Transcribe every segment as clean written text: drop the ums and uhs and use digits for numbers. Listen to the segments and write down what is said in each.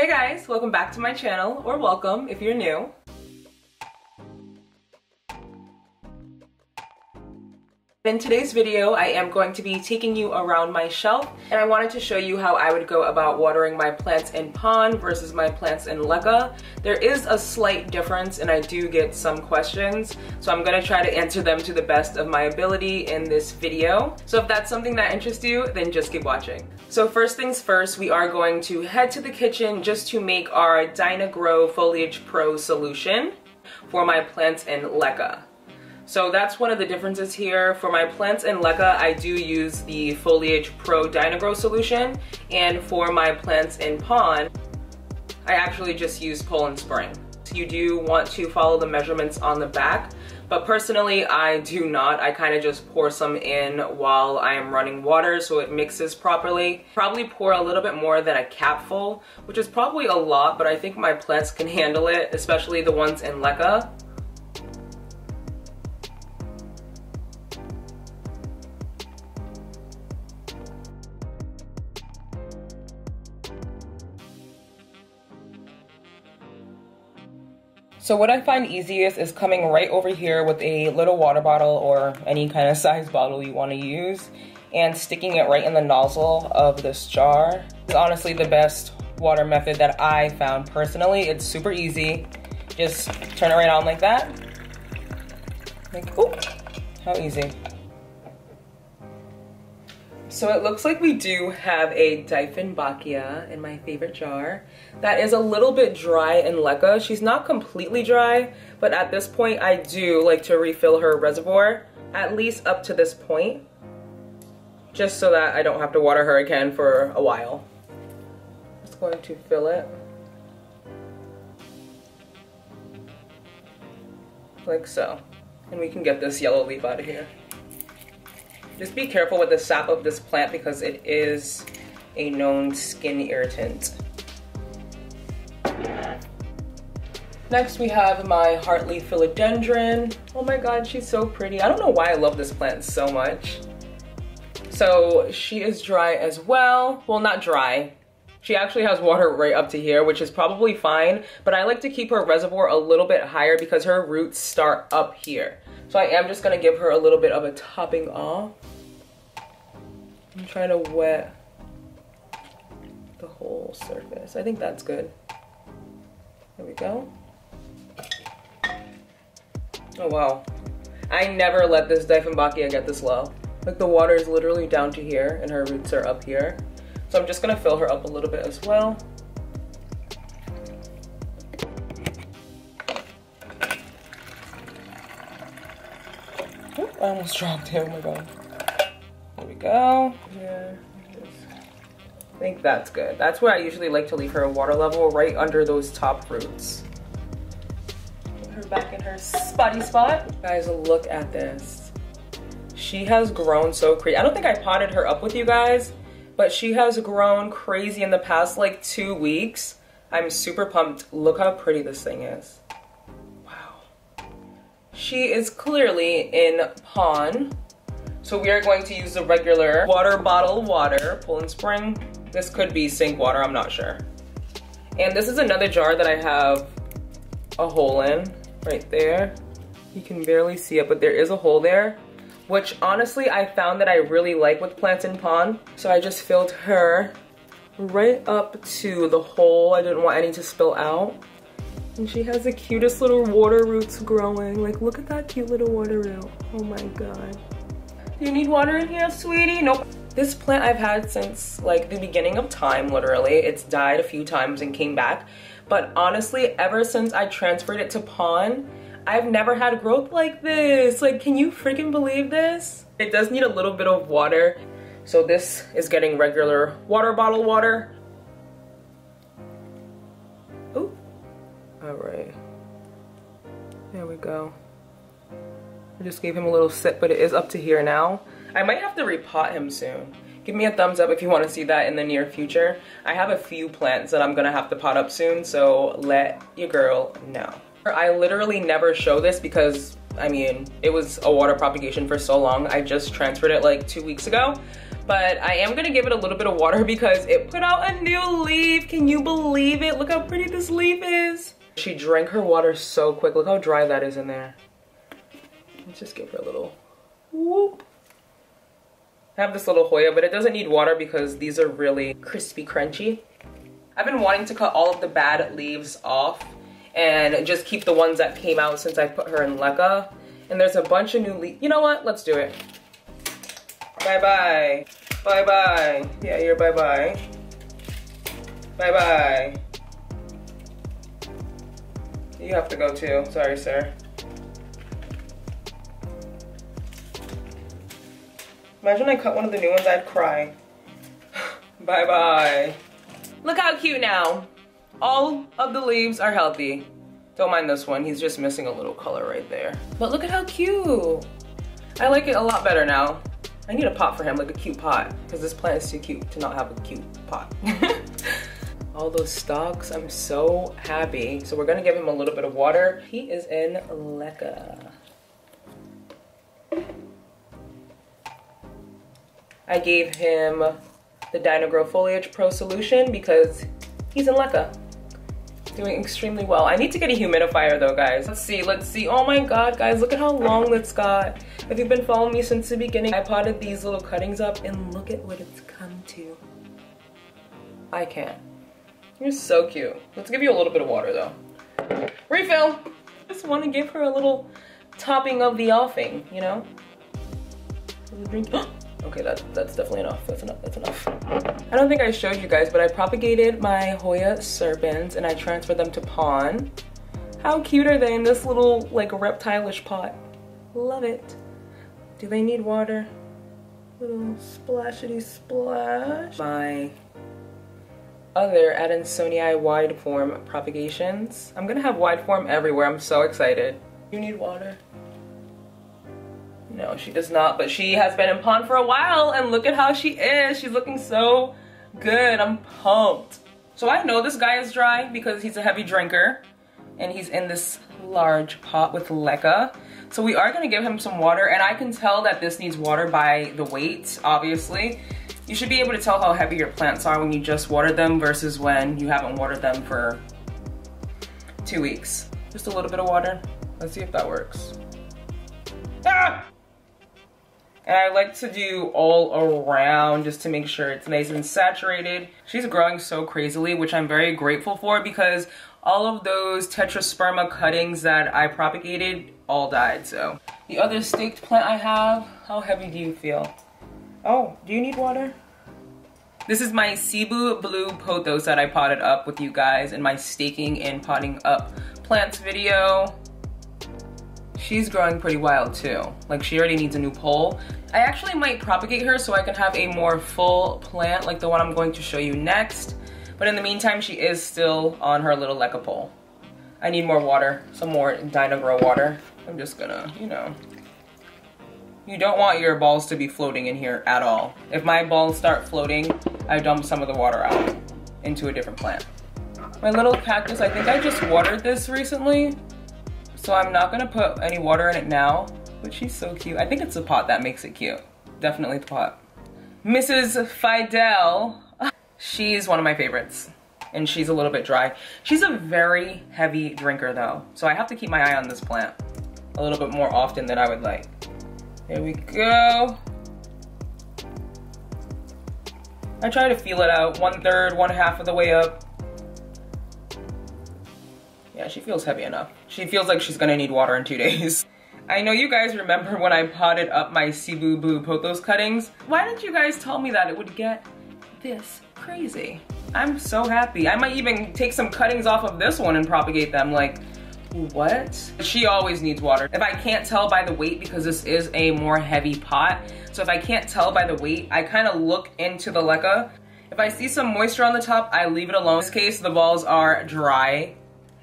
Hey guys, welcome back to my channel, or welcome if you're new. In today's video, I am going to be taking you around my shelf, and I wanted to show you how I would go about watering my plants in PON versus my plants in LECA. There is a slight difference, and I do get some questions, so I'm going to try to answer them to the best of my ability in this video. So if that's something that interests you, then just keep watching. So first things first, we are going to head to the kitchen just to make our DynaGrow Foliage Pro solution for my plants in LECA. So that's one of the differences here. For my plants in LECA, I do use the Foliage Pro DynaGrow solution, and for my plants in PON, I actually just use Poland Spring. So you do want to follow the measurements on the back, but personally, I do not. I kind of just pour some in while I am running water so it mixes properly. Probably pour a little bit more than a capful, which is probably a lot, but I think my plants can handle it, especially the ones in LECA. So what I find easiest is coming right over here with a little water bottle or any kind of size bottle you want to use and sticking it right in the nozzle of this jar. It's honestly the best water method that I found personally. It's super easy. Just turn it right on like that. Like, ooh, how easy. So it looks like we do have a Dieffenbachia in my favorite jar that is a little bit dry in LECA. She's not completely dry, but at this point I do like to refill her reservoir, at least up to this point, just so that I don't have to water her again for a while. Just going to fill it like so, and we can get this yellow leaf out of here. Just be careful with the sap of this plant because it is a known skin irritant. Next we have my Heartleaf Philodendron. Oh my god, she's so pretty. I don't know why I love this plant so much. So she is dry as well. Well, not dry. She actually has water right up to here, which is probably fine, but I like to keep her reservoir a little bit higher because her roots start up here. So I am just gonna give her a little bit of a topping off. I'm trying to wet the whole surface. I think that's good. There we go. Oh wow. I never let this Dieffenbachia get this low. Like the water is literally down to here and her roots are up here. So I'm just gonna fill her up a little bit as well. I almost dropped it, oh my god. There we go. Yeah, I think that's good. That's where I usually like to leave her water level, right under those top roots. Put her back in her spotty spot. Guys, look at this. She has grown so crazy. I don't think I potted her up with you guys, but she has grown crazy in the past like 2 weeks. I'm super pumped. Look how pretty this thing is. She is clearly in PON, so we are going to use the regular water bottle water, Poland Spring. This could be sink water, I'm not sure. And this is another jar that I have a hole in right there. You can barely see it, but there is a hole there, which honestly I found that I really like with plants in PON. So I just filled her right up to the hole. I didn't want any to spill out. And she has the cutest little water roots growing. Like, look at that cute little water root. Oh my god. Do you need water in here, sweetie? Nope. This plant I've had since like the beginning of time, literally. It's died a few times and came back. But honestly, ever since I transferred it to PON, I've never had growth like this. Like, can you freaking believe this? It does need a little bit of water. So this is getting regular water bottle water. All right, there we go. I just gave him a little sip, but it is up to here now. I might have to repot him soon. Give me a thumbs up if you want to see that in the near future. I have a few plants that I'm gonna have to pot up soon, so let your girl know. I literally never show this because, I mean, it was a water propagation for so long. I just transferred it like 2 weeks ago, but I am gonna give it a little bit of water because it put out a new leaf. Can you believe it? Look how pretty this leaf is. She drank her water so quick. Look how dry that is in there. Let's just give her a little whoop. I have this little Hoya, but it doesn't need water because these are really crispy, crunchy. I've been wanting to cut all of the bad leaves off and just keep the ones that came out since I put her in LECA. And there's a bunch of new leaves. You know what? Let's do it. Bye-bye. Bye-bye. Yeah, you're bye-bye. Bye-bye. You have to go too. Sorry, sir. Imagine I cut one of the new ones, I'd cry. Bye-bye. Look how cute now. All of the leaves are healthy. Don't mind this one, he's just missing a little color right there. But look at how cute. I like it a lot better now. I need a pot for him, like a cute pot, because this plant is too cute to not have a cute pot. All those stalks, I'm so happy. So we're gonna give him a little bit of water. He is in LECA. I gave him the DynaGrow Foliage Pro solution because he's in LECA. Doing extremely well. I need to get a humidifier though, guys. Let's see. Oh my God, guys, look at how long it's got. If you've been following me since the beginning, I potted these little cuttings up and look at what it's come to. I can't. You're so cute. Let's give you a little bit of water though. Refill. Just want to give her a little topping of the offing, you know? Drink. Okay, that's definitely enough. That's enough. I don't think I showed you guys, but I propagated my Hoya serpens and I transferred them to PON. How cute are they in this little like reptilish pot? Love it. Do they need water? Little splashity splash. My other Adansonii wide form propagations. I'm gonna have wide form everywhere. I'm so excited. You need water. No, she does not, but she has been in pond for a while and look at how she is. She's looking so good. I'm pumped. So I know this guy is dry because he's a heavy drinker and he's in this large pot with LECA. So we are gonna give him some water and I can tell that this needs water by the weight, obviously. You should be able to tell how heavy your plants are when you just water them versus when you haven't watered them for 2 weeks. Just a little bit of water. Let's see if that works. Ah! And I like to do all around just to make sure it's nice and saturated. She's growing so crazily, which I'm very grateful for because all of those tetrasperma cuttings that I propagated all died, so. The other staked plant I have, how heavy do you feel? Oh, do you need water? This is my Cebu Blue Pothos that I potted up with you guys in my staking and potting up plants video. She's growing pretty wild too. Like she already needs a new pole. I actually might propagate her so I can have a more full plant like the one I'm going to show you next. But in the meantime, she is still on her little LECA pole. I need more water, some more DynaGrow water. I'm just gonna, you know. You don't want your balls to be floating in here at all. If my balls start floating, I dump some of the water out into a different plant. My little cactus, I think I just watered this recently. So I'm not gonna put any water in it now, but she's so cute. I think it's the pot that makes it cute. Definitely the pot. Mrs. Fidel, she's one of my favorites and she's a little bit dry. She's a very heavy drinker though. So I have to keep my eye on this plant a little bit more often than I would like. There we go. I try to feel it out, 1/3, 1/2 of the way up. Yeah, she feels heavy enough. She feels like she's gonna need water in 2 days. I know you guys remember when I potted up my Cebu Blue Pothos cuttings. Why didn't you guys tell me that it would get this crazy? I'm so happy. I might even take some cuttings off of this one and propagate them, like, what? She always needs water. If I can't tell by the weight, because this is a more heavy pot, so if I can't tell by the weight, I kinda look into the LECA. If I see some moisture on the top, I leave it alone. In this case, the balls are dry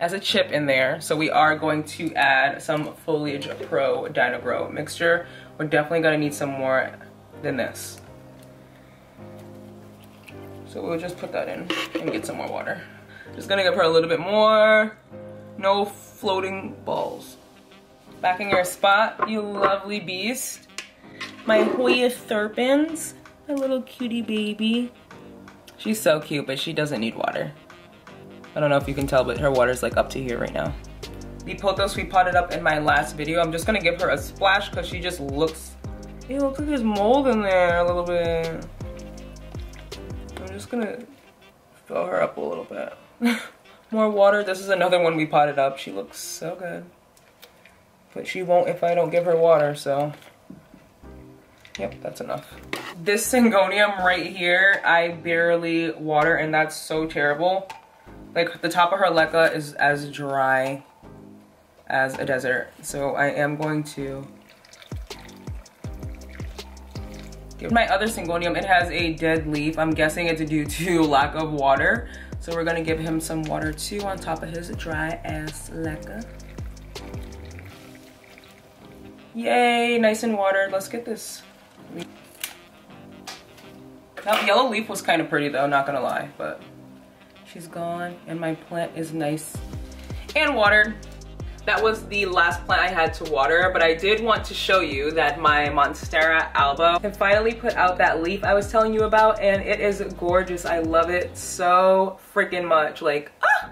as a chip in there. So we are going to add some Foliage Pro DynaGrow mixture. We're definitely gonna need some more than this. So we'll just put that in and get some more water. Just gonna give her a little bit more. No floating balls. Back in your spot, you lovely beast. My Hoya serpens. my little cutie baby. She's so cute, but she doesn't need water. I don't know if you can tell, but her water's like up to here right now. The pothos we potted up in my last video. I'm just gonna give her a splash because she just looks, it looks like there's mold in there a little bit. I'm just gonna fill her up a little bit. More water. This is another one we potted up. She looks so good. But she won't if I don't give her water, so. Yep, that's enough. This Syngonium right here, I barely water, and that's so terrible. Like, the top of her LECA is as dry as a desert. So I am going to give my other Syngonium. It has a dead leaf. I'm guessing it's due to lack of water. So we're gonna give him some water too on top of his dry ass LECA. Yay, nice and watered. Let's get this leaf. That yellow leaf was kind of pretty though, not gonna lie, but she's gone and my plant is nice and watered. That was the last plant I had to water, but I did want to show you that my Monstera Albo can finally put out that leaf I was telling you about, and it is gorgeous. I love it so freaking much. Like, ah!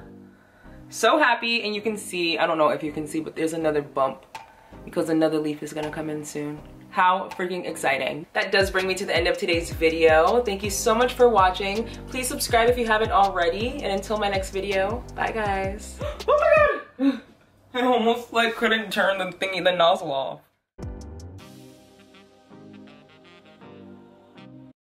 So happy, and you can see, I don't know if you can see, but there's another bump because another leaf is gonna come in soon. How freaking exciting. That does bring me to the end of today's video. Thank you so much for watching. Please subscribe if you haven't already, and until my next video, bye guys. Oh my god! I almost like couldn't turn the nozzle off.